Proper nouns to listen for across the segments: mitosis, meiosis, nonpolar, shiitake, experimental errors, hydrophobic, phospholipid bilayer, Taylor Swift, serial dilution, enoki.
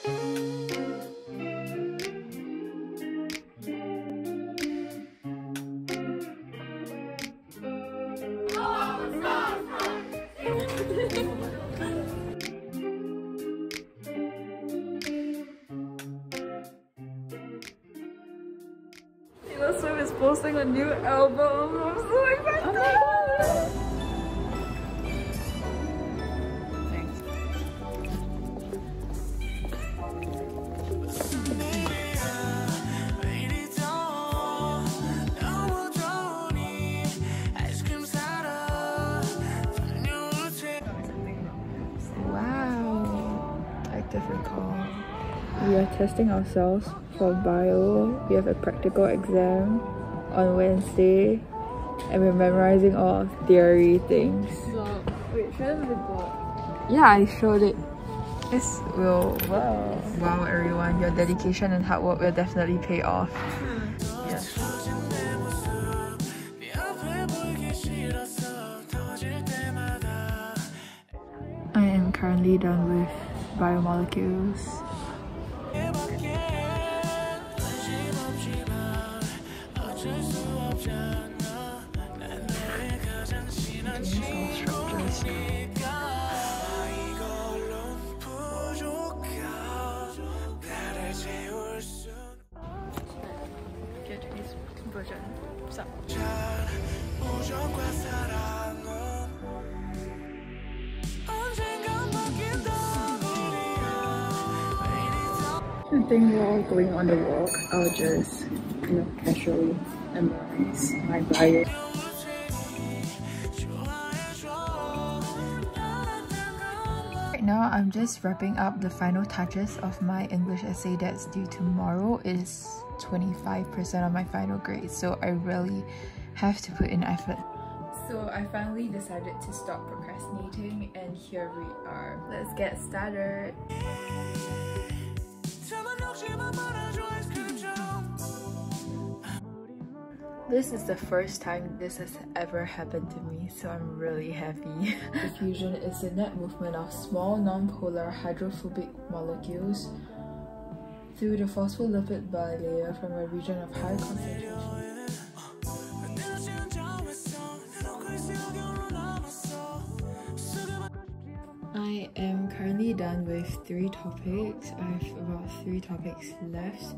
Taylor Swift is posting a new album. I'm so excited! Oh, we are testing ourselves for bio. We have a practical exam on Wednesday and we're memorizing all of theory things. So, wait, show them the board. Yeah, I showed it. This will wow everyone. Your dedication and hard work will definitely pay off. Yeah. I am currently done with biomolecules. I think while going on the walk, I'll just, casually memorize my bio. Right now, I'm just wrapping up the final touches of my English essay that's due tomorrow. It is 25% of my final grade, so I really have to put in effort. So I finally decided to stop procrastinating, and here we are. Let's get started. This is the first time this has ever happened to me, so I'm really happy. Diffusion is the net movement of small nonpolar hydrophobic molecules through the phospholipid bilayer from a region of high concentration. I am currently done with 3 topics. I have about 3 topics left.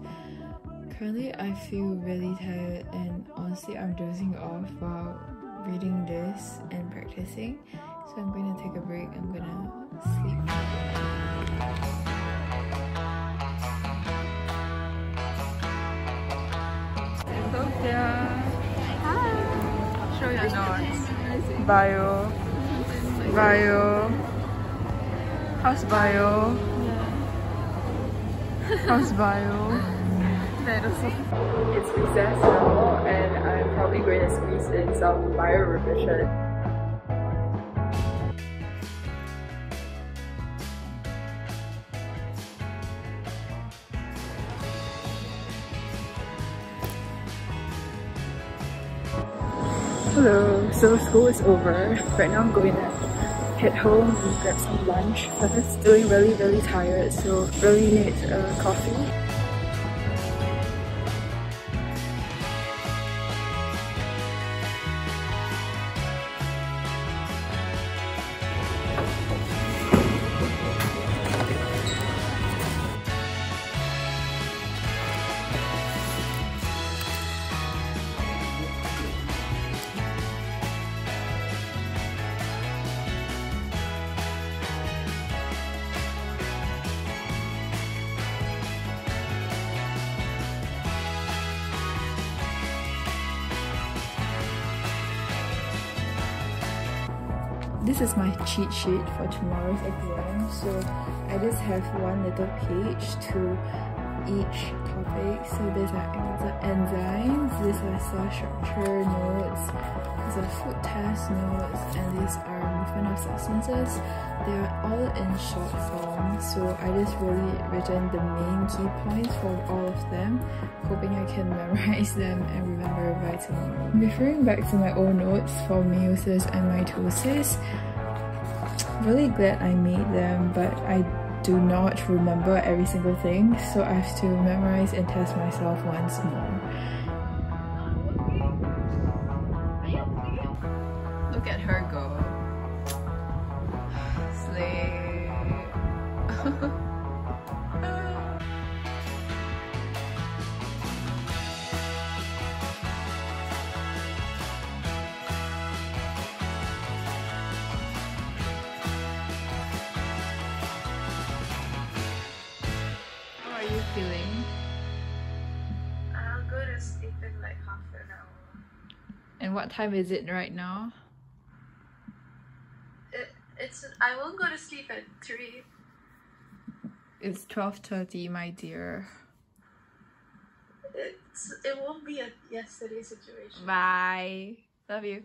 Currently, I feel really tired and honestly, I'm dozing off while reading this and practicing. So I'm going to take a break. I'm going to sleep. Yeah. Hi. Show your notes. Bio. How's bio? Yeah. How's bio? It's recess now and I'm probably going to squeeze in some bio revision. Hello, so school is over. Right now I'm going to head home and grab some lunch. I'm just feeling really tired, so really need a coffee. This is my cheat sheet for tomorrow's exam, so I just have one little page to each topic. So these are enzymes, these are cell structure notes, these are food test notes, and these are movement of substances. They are all in short form, so I just really written the main key points for all of them, hoping I can memorize them and remember by tomorrow. I'm referring back to my old notes for meiosis and mitosis. Really glad I made them, but I do not remember every single thing, so I have to memorize and test myself once more. Look at her go. Slay. Feeling? I'll go to sleep in like half an hour. And what time is it right now? It's I won't go to sleep at 3. It's 12:30, my dear. It won't be a yesterday situation. Bye. Love you.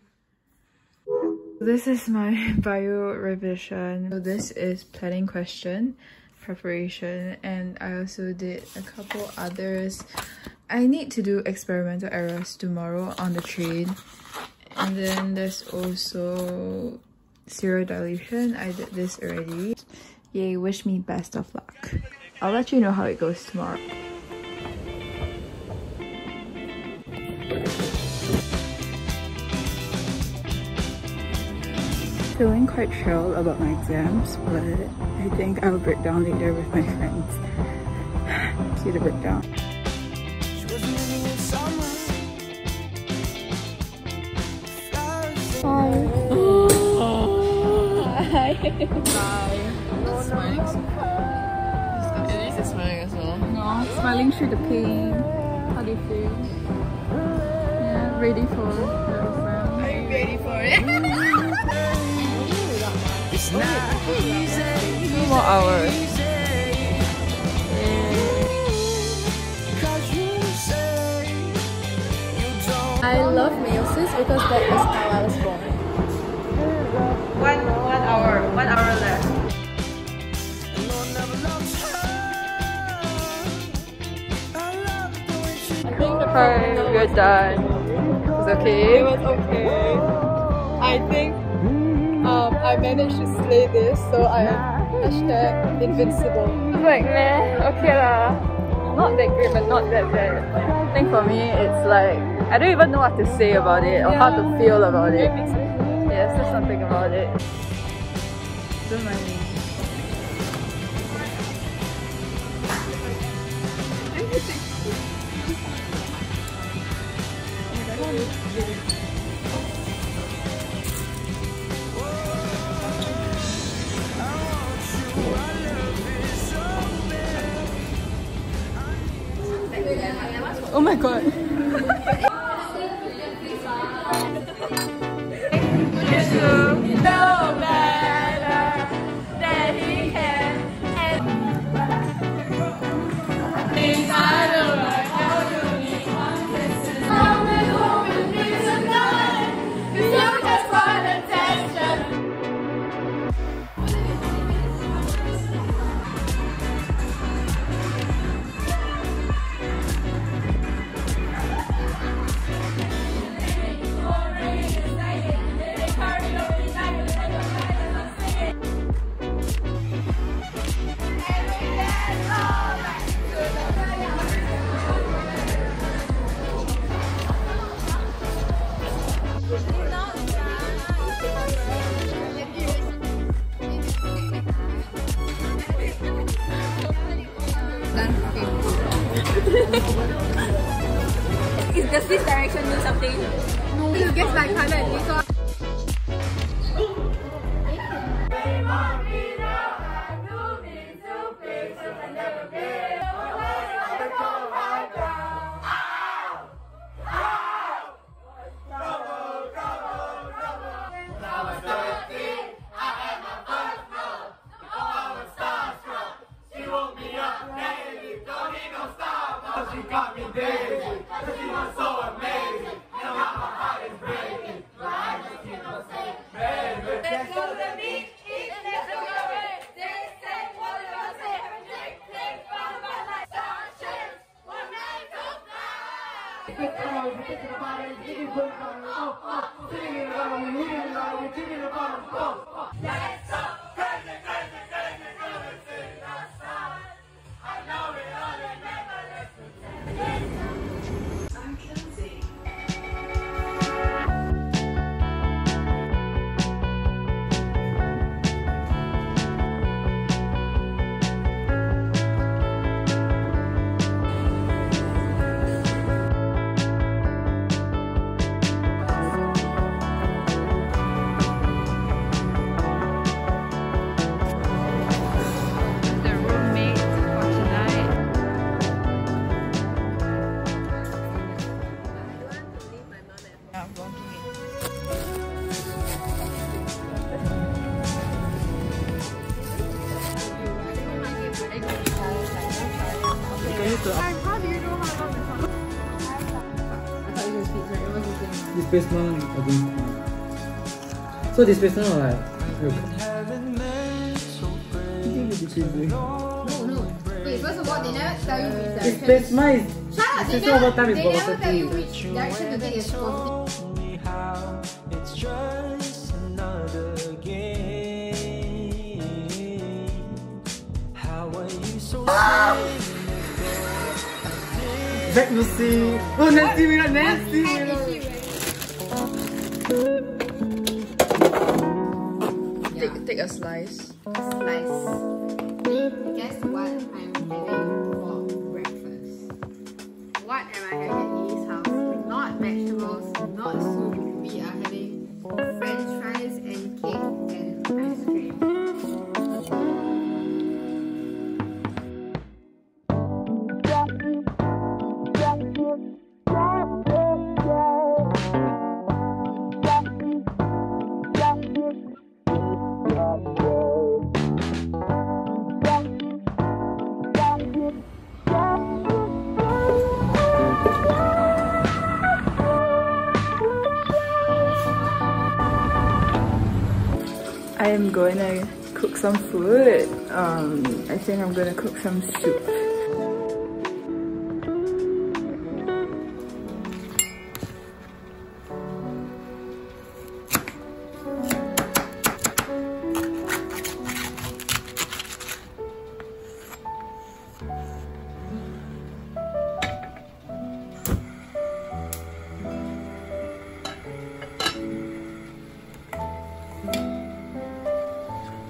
This is my bio revision. So this is planning question preparation, and I also did a couple others. I need to do experimental errors tomorrow on the train, and then there's also serial dilution. I did this already. Yay, wish me best of luck. I'll let you know how it goes tomorrow. Feeling quite chill about my exams, but I think I'll break down later with my friends. See the breakdown. Hi. Hi. Smiling. At least it's smiling as well. No, smiling through the pain. How do you feel? Yeah, ready for the exam. Are you ready for it? It's not easy. 2 more hours. I love meiosis because that is how I was born. 1 hour left. I think the problem we're done. It was okay. It was okay. I think I managed to slay this, so I am # invincible. I'm like, meh, okay lah. Not that great, but not that bad. I think for me, it's like, I don't even know what to say about it or how to feel about it. Yeah, say something about it. Don't mind me. Oh my god. Does this direction do something? No. You guess my color and this one. That's so crazy. How do you know how long it's on? I thought you were speaking, it wasn't good. Displacement again. So displacement or like real quick? No. Wait, first of all, they never tell you which direction. Displacement is... Shut up! They never tell you which direction to take is positive. Let me see. Oh, nasty mirror, nasty mirror. Take a slice. Guess what I'm having for breakfast. What am I having at Lee's house? Not vegetables, not soup. We are having French fries and cake and ice cream. I'm going to cook some food. I think I'm going to cook some soup.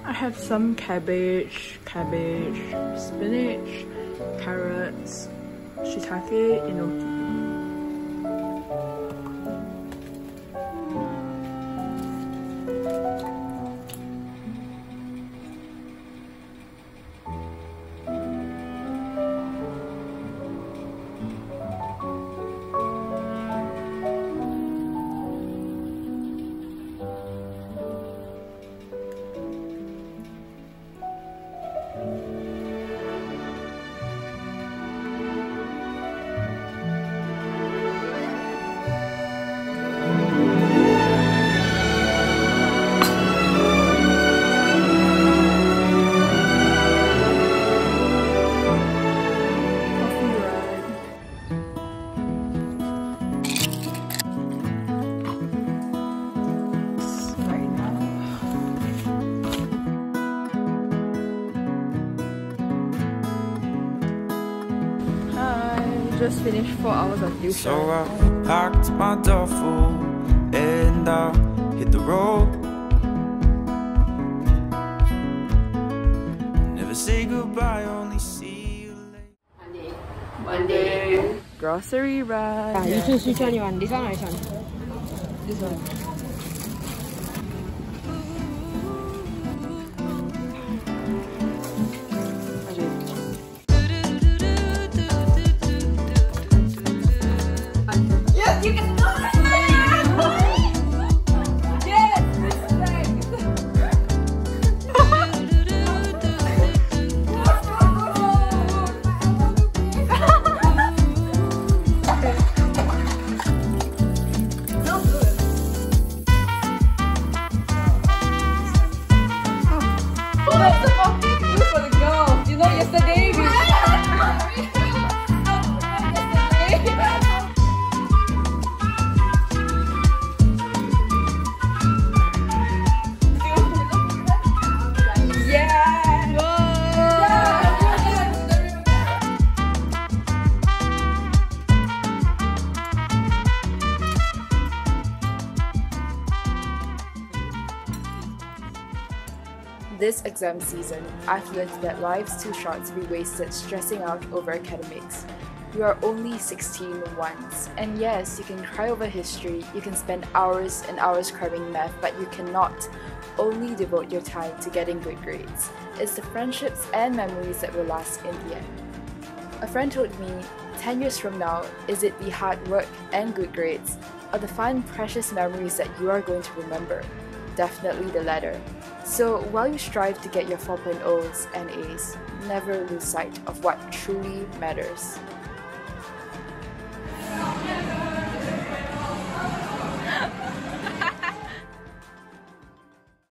I have some cabbage, spinach, carrots, shiitake, enoki. Just finished 4 hours of tuition. So I packed my duffel and I hit the road. Never say goodbye, only see you later. Monday. Grocery run. Yeah, you choose which one you want. This one or this one? This one. This exam season, I've learned that life's too short to be wasted stressing out over academics. You are only 16 once, and yes, you can cry over history, you can spend hours and hours cramming math, but you cannot only devote your time to getting good grades. It's the friendships and memories that will last in the end. A friend told me, 10 years from now, is it the hard work and good grades, or the fun, precious memories that you are going to remember? Definitely the latter. So while you strive to get your 4.0s and A's, never lose sight of what truly matters.